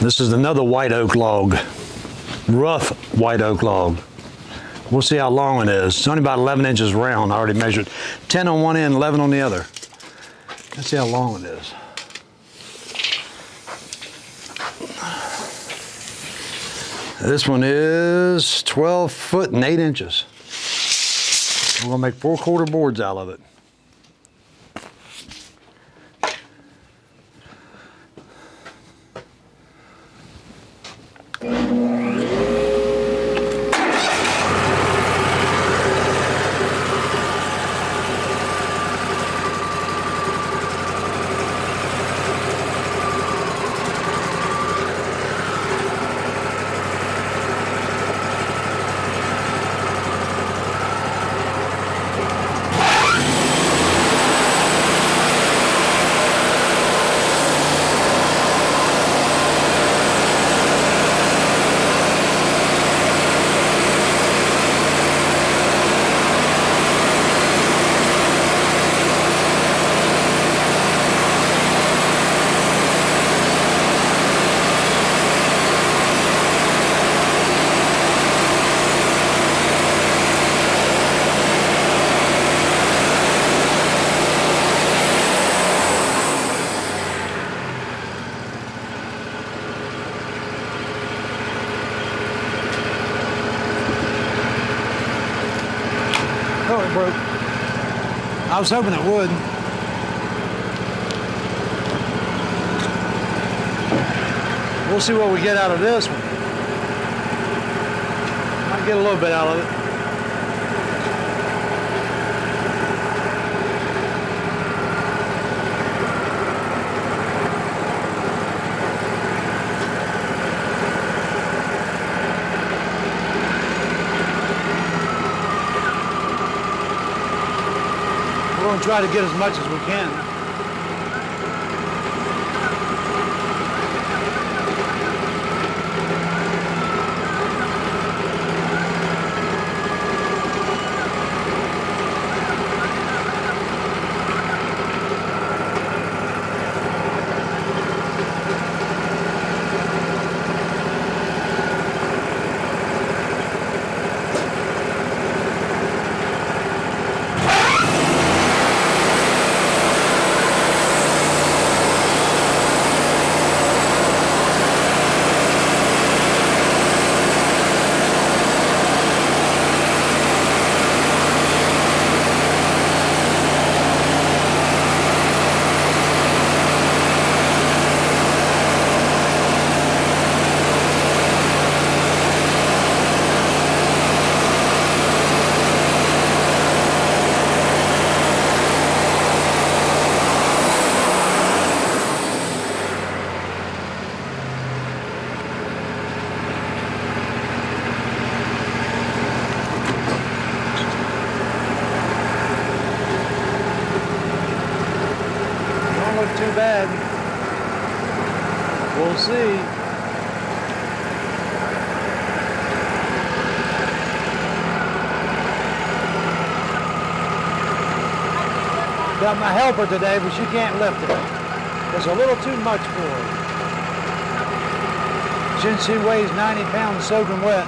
This is another white oak log, rough white oak log. We'll see how long it is. It's only about 11 inches round. I already measured 10 on one end, 11 on the other. Let's see how long it is. This one is 12 foot and 8 inches. We're gonna make 4/4 boards out of it. I was hoping it would. We'll see what we get out of this one. Might get a little bit out of it. Try to get as much as we can. Too bad. We'll see. Got my helper today, but she can't lift it. It's a little too much for her. Since she weighs 90 pounds soaking wet.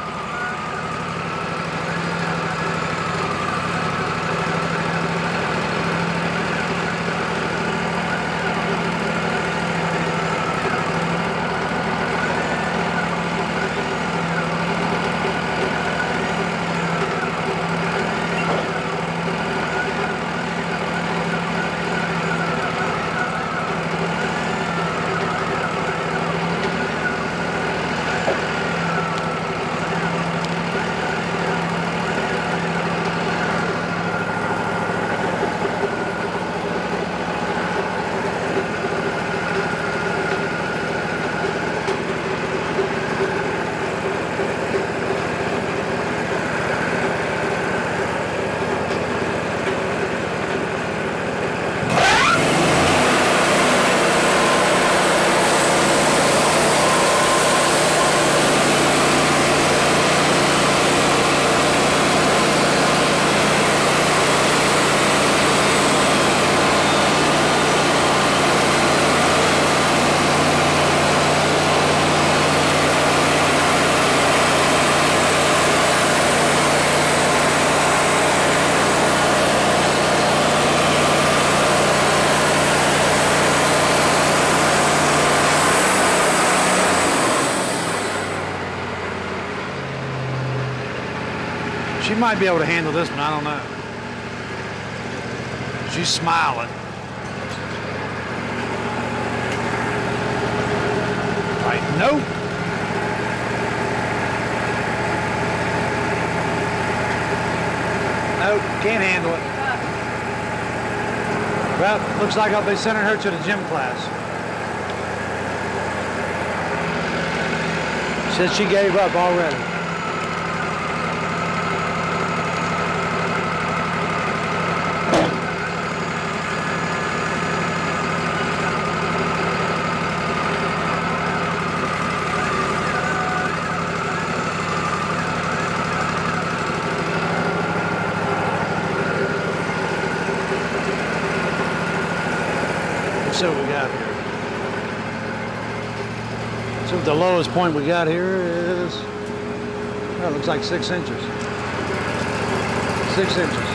She might be able to handle this one, I don't know. She's smiling. Right, nope. Nope, can't handle it. Well, looks like I'll be sending her to the gym class. Says she gave up already. So we got here. So the lowest point we got here is, that looks like 6 inches. 6 inches.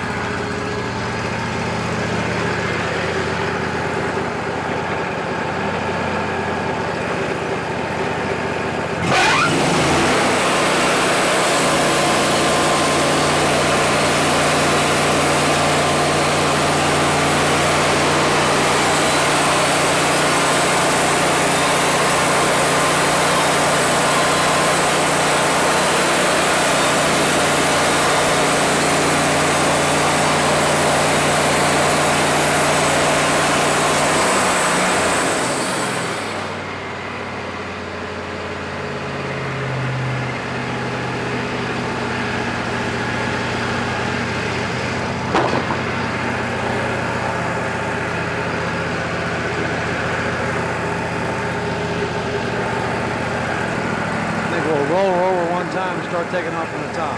Start taking off from the top.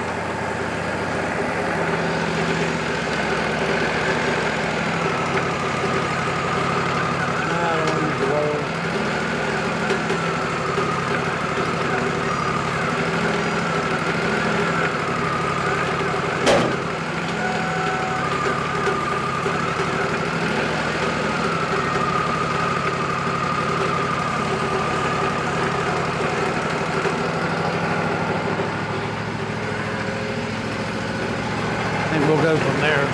I don't need to roll. We'll go from there.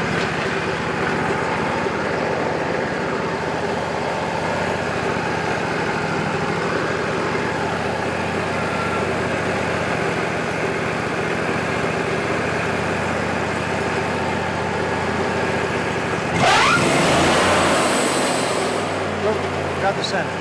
Oh, got the center.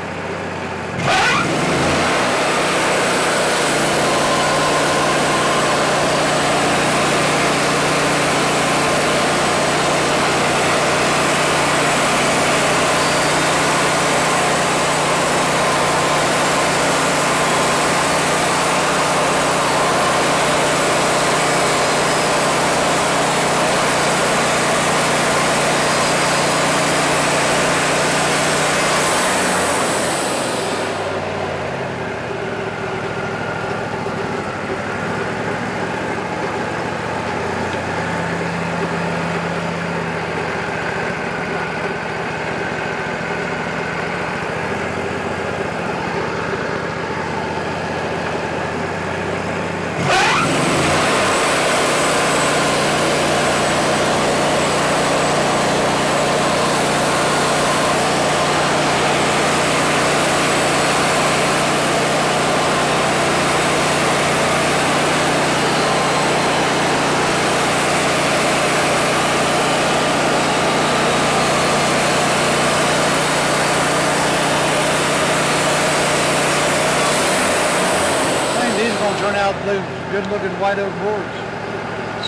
Turn out blue, good looking white oak boards,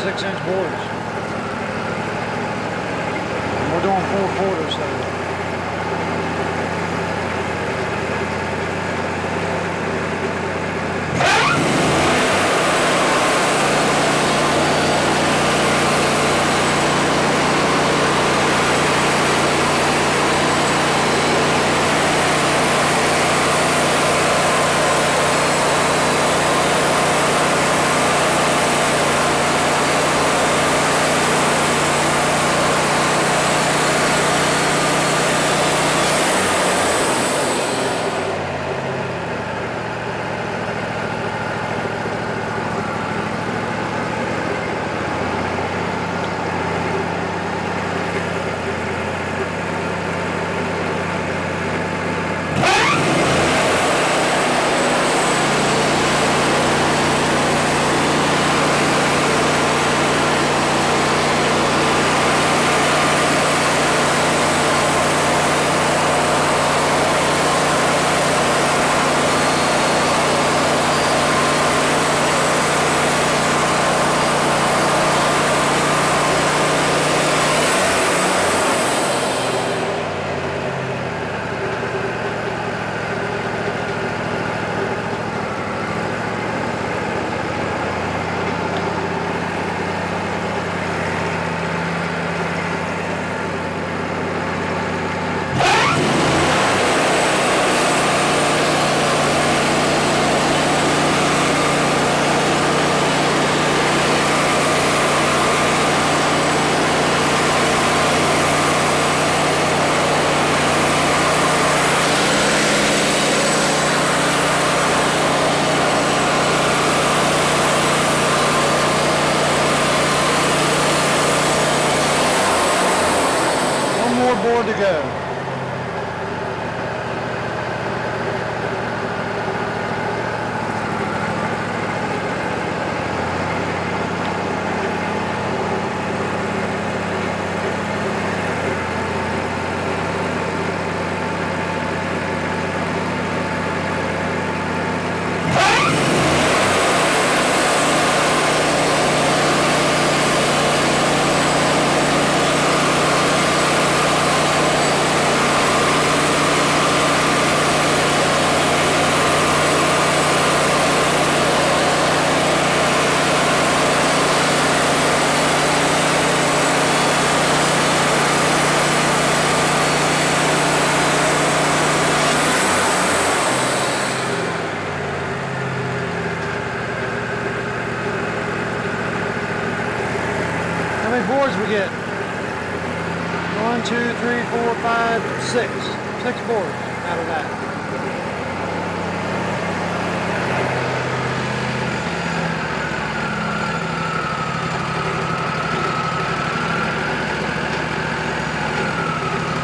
6-inch boards. And we're doing 4/4, so. to go. Boards we get 1, 2, 3, 4, 5, 6. 6 boards out of that.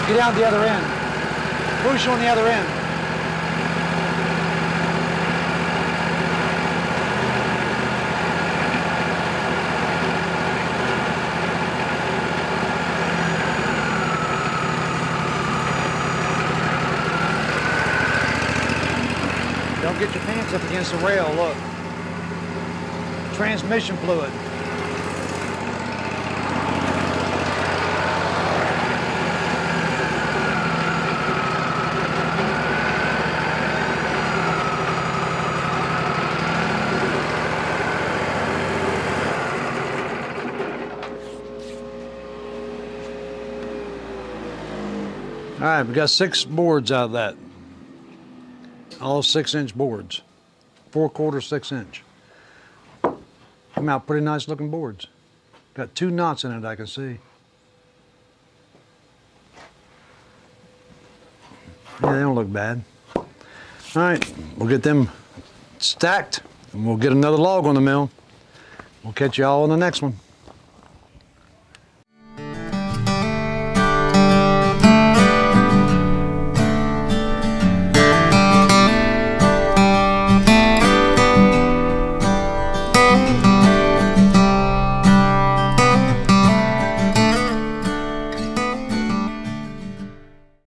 Get out the other end. Push on the other end. Get your pants up against the rail, look. Transmission fluid. All right, we got 6 boards out of that. All 6-inch boards, 4/4, 6-inch. Come out pretty nice looking boards. Got 2 knots in it I can see. Yeah, they don't look bad. All right, we'll get them stacked and we'll get another log on the mill. We'll catch you all on the next one.